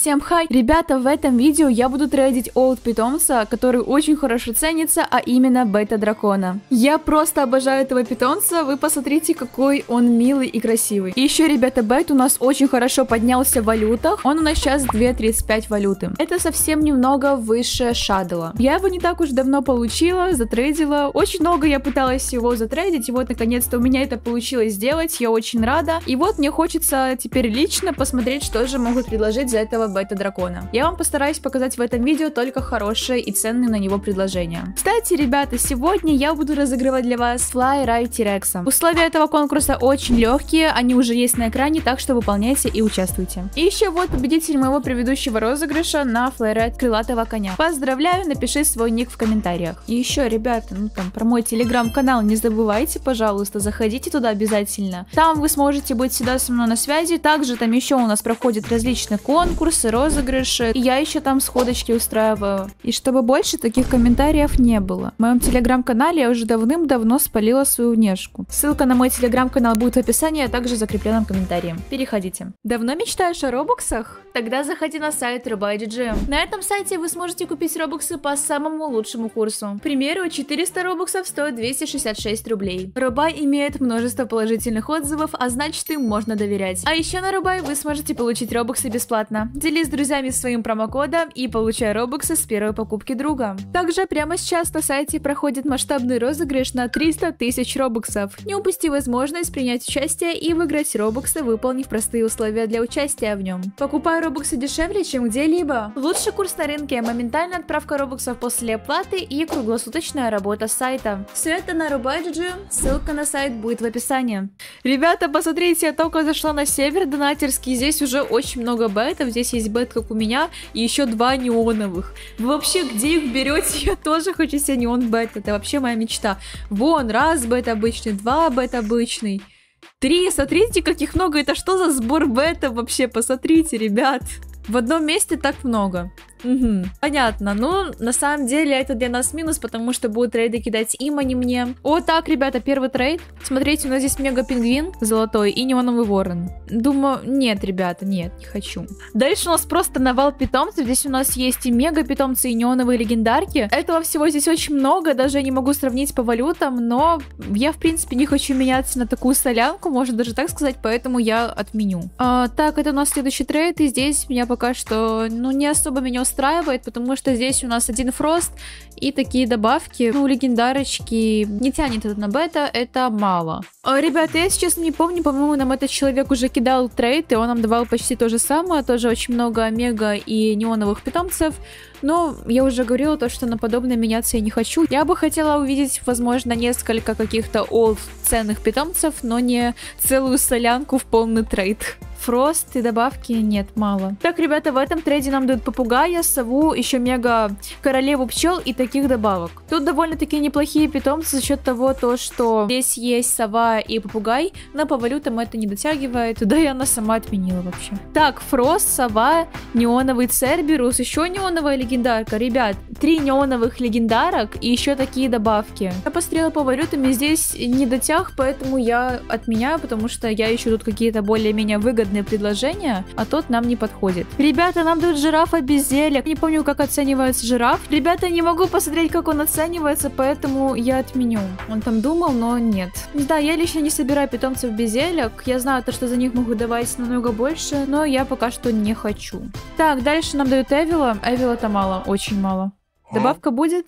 Всем хай! Ребята, в этом видео я буду трейдить олд питомца, который очень хорошо ценится, а именно бета дракона. Я просто обожаю этого питомца, вы посмотрите, какой он милый и красивый. И еще, ребята, бет у нас очень хорошо поднялся в валютах, он у нас сейчас 2.35 валюты. Это совсем немного выше шадела. Я его не так уж давно получила, затрейдила, очень много я пыталась его затрейдить, и вот наконец-то у меня это получилось сделать, я очень рада. И вот мне хочется теперь лично посмотреть, что же могут предложить за этого бета-дракона. Я вам постараюсь показать в этом видео только хорошие и ценные на него предложения. Кстати, ребята, сегодня я буду разыгрывать для вас FlyRide T-Rex. Условия этого конкурса очень легкие, они уже есть на экране, так что выполняйте и участвуйте. И еще вот победитель моего предыдущего розыгрыша на FlyRide Крылатого Коня. Поздравляю, напиши свой ник в комментариях. И еще, ребята, ну там про мой телеграм-канал не забывайте, пожалуйста, заходите туда обязательно. Там вы сможете быть всегда со мной на связи, также там еще у нас проходят различные конкурсы, розыгрыши, и я еще там сходочки устраиваю. И чтобы больше таких комментариев не было. В моем телеграм-канале я уже давным-давно спалила свою внешку. Ссылка на мой телеграм-канал будет в описании, а также в закрепленном комментарии. Переходите. Давно мечтаешь о робоксах? Тогда заходи на сайт Robuy.gg. На этом сайте вы сможете купить робоксы по самому лучшему курсу. К примеру, 400 робоксов стоит 266 рублей. Robuy имеет множество положительных отзывов, а значит, им можно доверять. А еще на Robuy вы сможете получить робоксы бесплатно. Делись с друзьями своим промокодом и получай робоксы с первой покупки друга. Также прямо сейчас на сайте проходит масштабный розыгрыш на 300 тысяч робоксов. Не упусти возможность принять участие и выиграть робоксы, выполнив простые условия для участия в нем. Покупай робоксы дешевле, чем где-либо. Лучший курс на рынке, моментальная отправка робоксов после оплаты и круглосуточная работа сайта. Все это на Robuy.gg, ссылка на сайт будет в описании. Ребята, посмотрите, я только зашла на север донатерский, здесь уже очень много бетов, здесь есть бет, как у меня, и еще два неоновых. Вы вообще где их берете? Я тоже хочу себе неон бет, это вообще моя мечта. Вон, раз бет обычный, два бет обычный. Три, смотрите, как их много, это что за сбор бета вообще, посмотрите, ребят. В одном месте так много. Угу. Понятно, но на самом деле это для нас минус, потому что будут трейды кидать им, а не мне. Вот так, ребята, первый трейд. Смотрите, у нас здесь мега-пингвин золотой и неоновый ворон. Думаю, нет, ребята, нет, не хочу. Дальше у нас просто навал питомцев. Здесь у нас есть и мега-питомцы, и неоновые легендарки. Этого всего здесь очень много, даже я не могу сравнить по валютам, но я, в принципе, не хочу меняться на такую солянку, можно даже так сказать, поэтому я отменю. Так, это у нас следующий трейд, и здесь меня пока что, ну, не особо меня устраивает. Потому что здесь у нас один фрост и такие добавки, ну, легендарочки, не тянет это на бета, это мало. Ребята, я сейчас не помню, по-моему, нам этот человек уже кидал трейд, и он нам давал почти то же самое, тоже очень много мега и неоновых питомцев. Но я уже говорила то, что на подобное меняться я не хочу. Я бы хотела увидеть, возможно, несколько каких-то олд ценных питомцев, но не целую солянку в полный трейд. Фрост и добавки нет, мало. Так, ребята, в этом трейде нам дают попугая, сову, еще мега королеву пчел и таких добавок. Тут довольно-таки неплохие питомцы за счет того, то, что здесь есть сова и попугай, но по валютам это не дотягивает. Да и она сама отменила вообще. Так, фрост, сова, неоновый церберус, еще неоновая легендарка. Ребят, три неоновых легендарок и еще такие добавки. Я посмотрела по валютам, здесь не дотяг, поэтому я отменяю, потому что я ищу тут какие-то более-менее выгодные предложение, а тот нам не подходит. Ребята, нам дают жирафа без зелек. Не помню, как оценивается жираф. Ребята, не могу посмотреть, как он оценивается, поэтому я отменю. Он там думал, но нет. Да, я лично не собираю питомцев без зелек. Я знаю то, что за них могу давать намного больше, но я пока что не хочу. Так, дальше нам дают эвила. Эвила-то мало, очень мало. Добавка будет?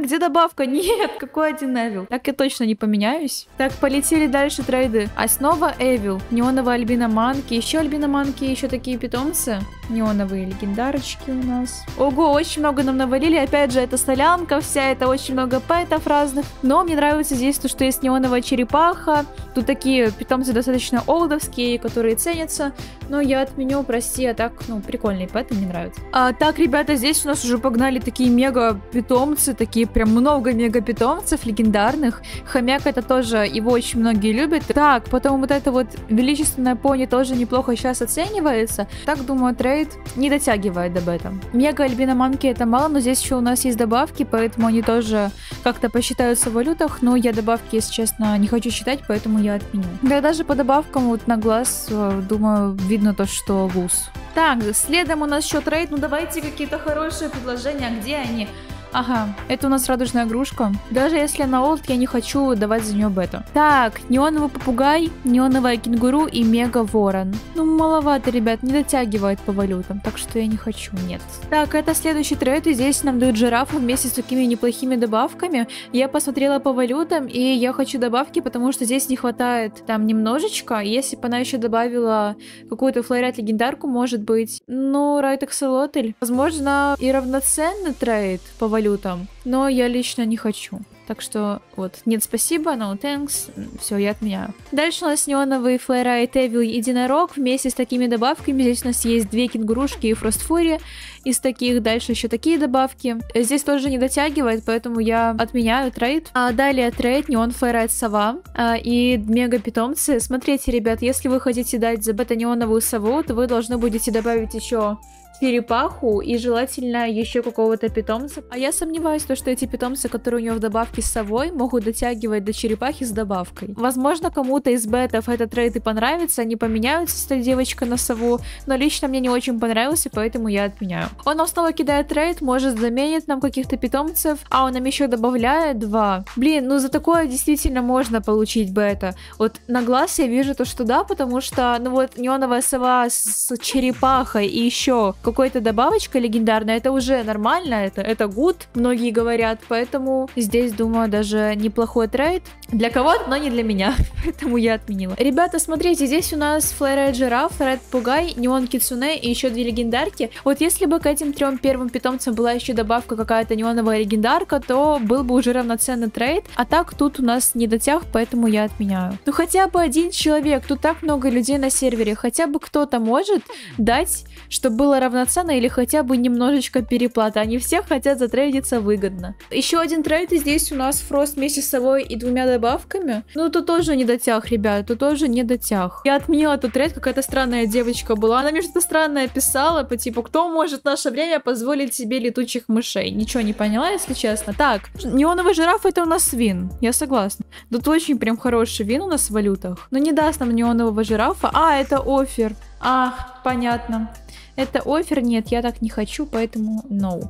Где добавка? Нет, какой один эвил? Так я точно не поменяюсь. Так, полетели дальше трейды. Основа эвил, неоновая альбина манки, еще такие питомцы. Неоновые легендарочки у нас. Ого, очень много нам навалили. Опять же, это солянка вся, это очень много пэтов разных. Но мне нравится здесь то, что есть неоновая черепаха. Тут такие питомцы достаточно олдовские, которые ценятся. Но я отменю, прости, а так, ну, прикольные пэты, мне нравятся. Так, ребята, здесь у нас уже погнали такие мега питомцы, такие прям много мега питомцев легендарных. Хомяк, это тоже, его очень многие любят. Так, потом вот это вот величественная пони тоже неплохо сейчас оценивается. Так, думаю, трейд не дотягивает до бета. Мега альбина манки это мало, но здесь еще у нас есть добавки, поэтому они тоже как-то посчитаются в валютах, но я добавки, если честно, не хочу считать, поэтому я отменю. Да, даже по добавкам вот на глаз, думаю, видно то, что луз. Так, следом у нас еще трейд. Ну давайте какие-то хорошие предложения. Где они? Ага, это у нас радужная игрушка. Даже если она олд, я не хочу давать за нее бету. Так, неоновый попугай, неоновая кенгуру и мега ворон. Ну, маловато, ребят, не дотягивает по валютам, так что я не хочу, нет. Так, это следующий трейд, и здесь нам дают жирафу вместе с такими неплохими добавками. Я посмотрела по валютам, и я хочу добавки, потому что здесь не хватает там немножечко. Если бы она еще добавила какую-то флайрайд легендарку, может быть. Ну, райт аксолотль. Возможно, и равноценный трейд по валютам. Но я лично не хочу. Так что вот, нет, спасибо, no thanks, все, я отменяю. Дальше у нас неоновый FlyRide Evil единорог вместе с такими добавками. Здесь у нас есть две кенгурушки и фростфури. Из таких дальше еще такие добавки. Здесь тоже не дотягивает, поэтому я отменяю трейд. А далее трейд неон FlyRide сова и мега питомцы. Смотрите, ребят, если вы хотите дать за бета неоновую сову, то вы должны будете добавить еще черепаху и желательно еще какого-то питомца. А я сомневаюсь, что эти питомцы, которые у него в добавке с совой, могут дотягивать до черепахи с добавкой. Возможно, кому-то из бетов этот трейд и понравится, они поменяются с той девочкой на сову, но лично мне не очень понравился, поэтому я отменяю. Он нам снова кидает трейд, может заменит нам каких-то питомцев, а он нам еще добавляет два. Блин, ну за такое действительно можно получить бета. Вот на глаз я вижу то, что да, потому что, ну вот, неоновая сова с черепахой и еще какой-то добавочка легендарная, это уже нормально, это good, многие говорят, поэтому здесь, думаю, даже неплохой трейд. Для кого-то, но не для меня, поэтому я отменила. Ребята, смотрите, здесь у нас FlyRide жираф, FlyRide попугай, неон кицуне и еще две легендарки. Вот если бы к этим трем первым питомцам была еще добавка какая-то неоновая легендарка, то был бы уже равноценный трейд, а так тут у нас не дотяг, поэтому я отменяю. Ну хотя бы один человек, тут так много людей на сервере, хотя бы кто-то может дать, чтобы было равноценно или хотя бы немножечко переплата. Они все хотят затрейдиться выгодно. Еще один трейд, и здесь у нас фрост вместе с собой и двумя добавками. Ну, тут тоже не дотяг, ребят, тут тоже не дотяг. Я отменила этот трейд, какая-то странная девочка была. Она мне что-то странное писала, по типу, кто может в наше время позволить себе летучих мышей? Ничего не поняла, если честно. Так, неоновый жираф это у нас вин, я согласна. Тут очень прям хороший вин у нас в валютах. Но не даст нам неонового жирафа. А, это офер. Ах, понятно. Это офер, нет, я так не хочу, поэтому no.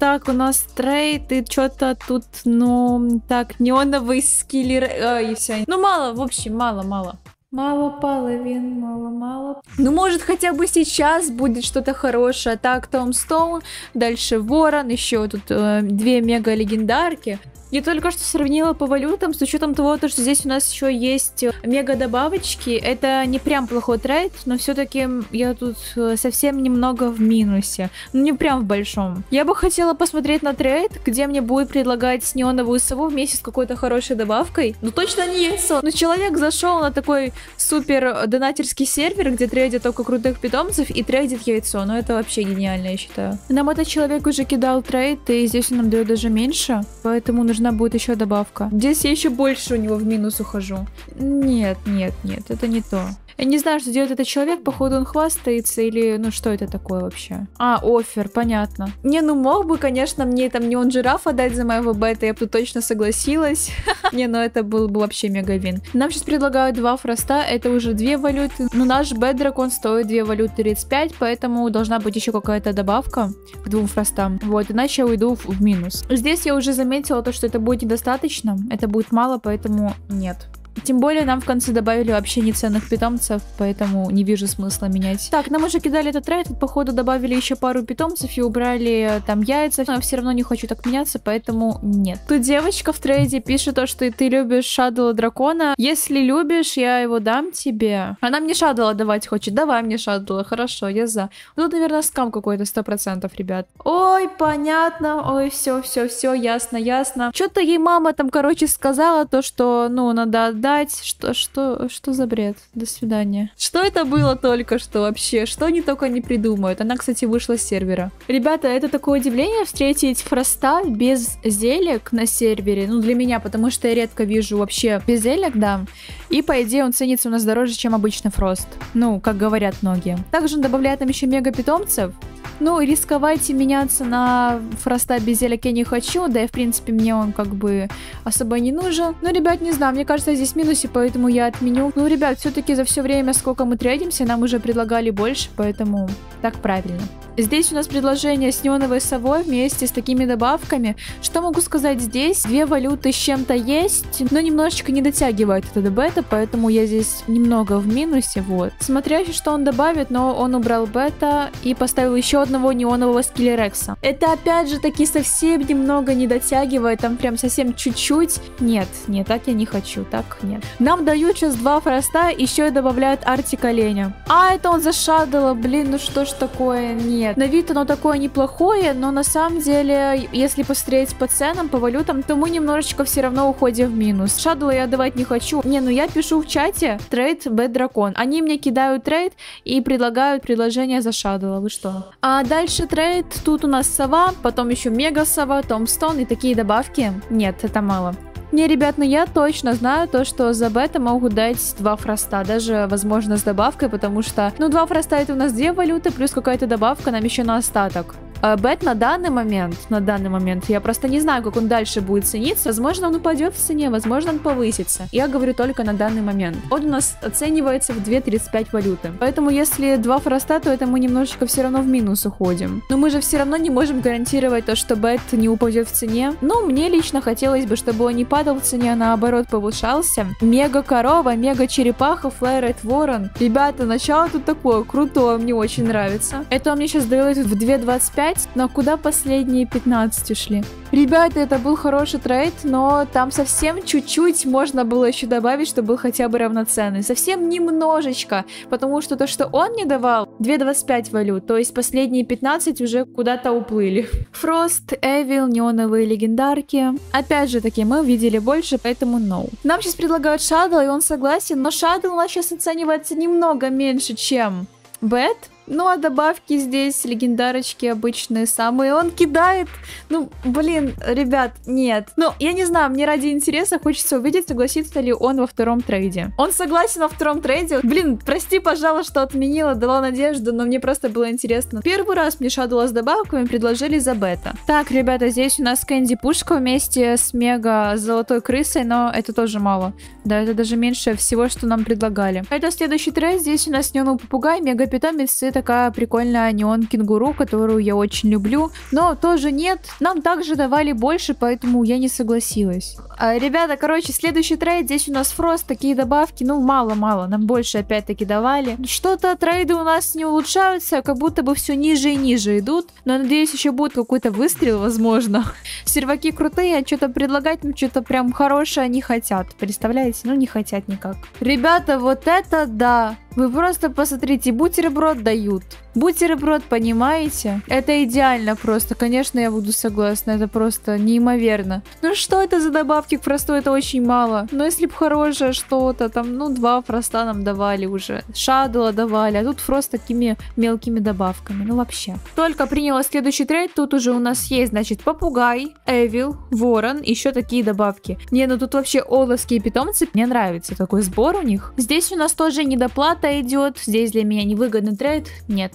Так, у нас трейд, и что-то тут, ну, так, неоновый скиллер, и все. Ну, мало, в общем, мало. Мало половин, мало. Ну, может, хотя бы сейчас будет что-то хорошее. Так, Tom Stone, дальше ворон, еще тут две мега-легендарки. Я только что сравнила по валютам с учетом того, что здесь у нас еще есть мега добавочки. Это не прям плохой трейд, но все-таки я тут совсем немного в минусе. Ну, не прям в большом. Я бы хотела посмотреть на трейд, где мне будет предлагать неоновую сову вместе с какой-то хорошей добавкой. Ну, точно не яйцо. Но человек зашел на такой супер донатерский сервер, где трейдят только крутых питомцев и трейдит яйцо. Ну, это вообще гениально, я считаю. Нам этот человек уже кидал трейд, и здесь он нам дает даже меньше, поэтому нужно будет еще добавка. Здесь я еще больше у него в минус ухожу. Нет, это не то. Я не знаю, что делает этот человек, походу он хвастается или, ну, что это такое вообще? А, офер, понятно. Не, ну, мог бы, конечно, мне там неон жирафа дать за моего бета, я бы тут точно согласилась. Не, ну, это был бы вообще мегавин. Нам сейчас предлагают два фроста, это уже две валюты. Ну, наш Bat Dragon стоит 2 валюты 35, поэтому должна быть еще какая-то добавка к двум фростам. Вот, иначе я уйду в минус. Здесь я уже заметила то, что это будет недостаточно, это будет мало, поэтому нет. Тем более нам в конце добавили вообще неценных питомцев, поэтому не вижу смысла менять. Так, нам уже кидали этот трейд, походу добавили еще пару питомцев и убрали там яйца. Но я все равно не хочу так меняться, поэтому нет. Тут девочка в трейде пишет то, что ты любишь шадала дракона. Если любишь, я его дам тебе. Она мне шадала давать хочет. Давай мне шадала, хорошо, я за. Тут, наверное, скам какой-то 100%, ребят. Ой, понятно, ой, все, ясно. Что-то ей мама там, короче, сказала то, что, ну, надо... Что за бред? До свидания. Что это было только что вообще? Что они только не придумают? Она, кстати, вышла с сервера. Ребята, это такое удивление встретить фроста без зелек на сервере. Ну, для меня, потому что я редко вижу вообще без зелек, да. И, по идее, он ценится у нас дороже, чем обычный фрост. Ну, как говорят многие. Также он добавляет нам еще мега питомцев. Ну, рисковать и меняться на Фроста Безелик я не хочу, да и, в принципе, мне он как бы особо не нужен. Но, ребят, не знаю, мне кажется, здесь минусы, поэтому я отменю. Ну, ребят, все-таки за все время, сколько мы трейдимся, нам уже предлагали больше, поэтому так правильно. Здесь у нас предложение с неоновой совой вместе с такими добавками. Что могу сказать здесь? Две валюты с чем-то есть, но немножечко не дотягивает это до бета, поэтому я здесь немного в минусе, вот. Смотрящий, что он добавит, но он убрал бета и поставил еще одного неонового скиллерекса. Это опять же таки совсем немного не дотягивает, там прям совсем чуть-чуть. Нет, нет, так я не хочу, так нет. Нам дают сейчас два фроста, еще и добавляют артик оленя. А, это он зашадало, блин, ну что ж такое, нет. Нет, на вид оно такое неплохое, но на самом деле, если посмотреть по ценам, по валютам, то мы немножечко все равно уходим в минус. Шадла я давать не хочу. Не, ну я пишу в чате трейд Bat Dragon. Они мне кидают трейд и предлагают предложение за шадла. Вы что? А дальше трейд. Тут у нас сова, потом еще мега сова, Tom Stone и такие добавки. Нет, это мало. Не, ребят, ну я точно знаю то, что за бета могут дать два фроста, даже, возможно, с добавкой, потому что, ну, два фроста это у нас две валюты, плюс какая-то добавка нам еще на остаток. А бет на данный момент, я просто не знаю, как он дальше будет цениться. Возможно, он упадет в цене, возможно, он повысится. Я говорю только на данный момент. Он у нас оценивается в 2.35 валюты. Поэтому, если 2 фроста, то это мы немножечко все равно в минус уходим. Но мы же все равно не можем гарантировать то, что бет не упадет в цене. Но мне лично хотелось бы, чтобы он не падал в цене, а наоборот повышался. Мега корова, мега черепаха, FlyRide ворон. Ребята, начало тут такое крутое, мне очень нравится. Это он мне сейчас делает в 2.25. Но куда последние 15 ушли? Ребята, это был хороший трейд, но там совсем чуть-чуть можно было еще добавить, чтобы был хотя бы равноценный. Совсем немножечко, потому что то, что он мне давал, 2.25 валют, то есть последние 15 уже куда-то уплыли. Фрост, Эвил, неоновые легендарки. Опять же таки, мы увидели больше, поэтому no. Нам сейчас предлагают шадл, и он согласен, но шадл у нас сейчас оценивается немного меньше, чем бет. Ну, а добавки здесь, легендарочки обычные самые. Он кидает. Ну, блин, ребят, нет. Ну, я не знаю, мне ради интереса хочется увидеть, согласится ли он во втором трейде. Он согласен во втором трейде. Блин, прости, пожалуйста, что отменила, дала надежду, но мне просто было интересно. Первый раз мне шадула с добавками предложили за бета. Так, ребята, здесь у нас Кэнди Пушка вместе с мега золотой крысой, но это тоже мало. Да, это даже меньше всего, что нам предлагали. Это следующий трейд. Здесь у нас неоновый попугай, мега питомец, такая прикольная неон-кенгуру, которую я очень люблю, но тоже нет. Нам также давали больше, поэтому я не согласилась. Ребята, короче, следующий трейд. Здесь у нас фрост, такие добавки, ну, мало-мало. Нам больше опять-таки давали. Что-то трейды у нас не улучшаются, как будто бы все ниже и ниже идут. Но, надеюсь, еще будет какой-то выстрел, возможно. Серваки крутые, а что-то предлагать, ну, что-то прям хорошее не хотят. Представляете? Ну, не хотят никак. Ребята, вот это да! Вы просто посмотрите, бутерброд дают. Бутерброд, понимаете? Это идеально просто. Конечно, я буду согласна. Это просто неимоверно. Ну что это за добавки к фросту? Это очень мало. Но если бы хорошее что-то, там, ну, два фроста нам давали уже. Шадула давали. А тут фрост такими мелкими добавками. Ну, вообще. Только приняла следующий трейд. Тут уже у нас есть, значит, попугай, эвил, ворон. Еще такие добавки. Не, ну тут вообще оловские питомцы. Мне нравится такой сбор у них. Здесь у нас тоже недоплата идет. Здесь для меня невыгодный трейд. Нет.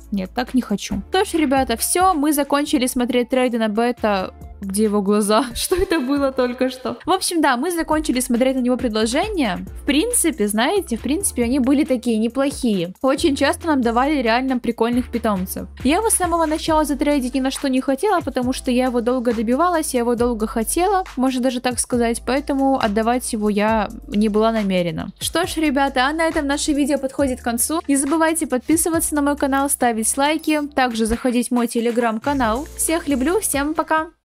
Нет, так не хочу. То ж, ребята, все, мы закончили смотреть трейды на бета. Где его глаза? Что это было только что? В общем, да, мы закончили смотреть на него предложения. В принципе, знаете, они были такие неплохие. Очень часто нам давали реально прикольных питомцев. Я его с самого начала затрейдить ни на что не хотела, потому что я его долго добивалась, я его долго хотела, можно даже так сказать, поэтому отдавать его я не была намерена. Что ж, ребята, а на этом наше видео подходит к концу. Не забывайте подписываться на мой канал, ставить лайки, также заходить в мой телеграм-канал. Всех люблю, всем пока!